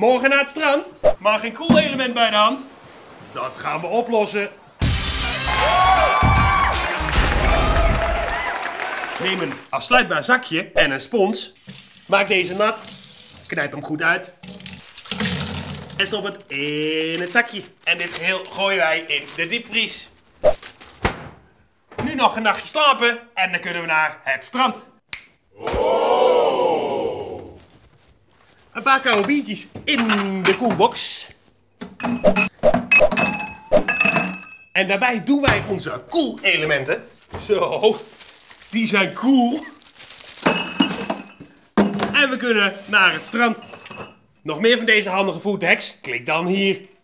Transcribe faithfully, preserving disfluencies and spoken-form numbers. Morgen naar het strand. Maar geen cool element bij de hand. Dat gaan we oplossen. Neem een afsluitbaar zakje en een spons. Maak deze nat. Knijp hem goed uit. En stop het in het zakje. En dit geheel gooien wij in de diepvries. Nu nog een nachtje slapen en dan kunnen we naar het strand. Oh. Een paar koude biertjes in de koelbox. En daarbij doen wij onze koelelementen. Zo, die zijn koel. En we kunnen naar het strand. Nog meer van deze handige foodhacks? Klik dan hier.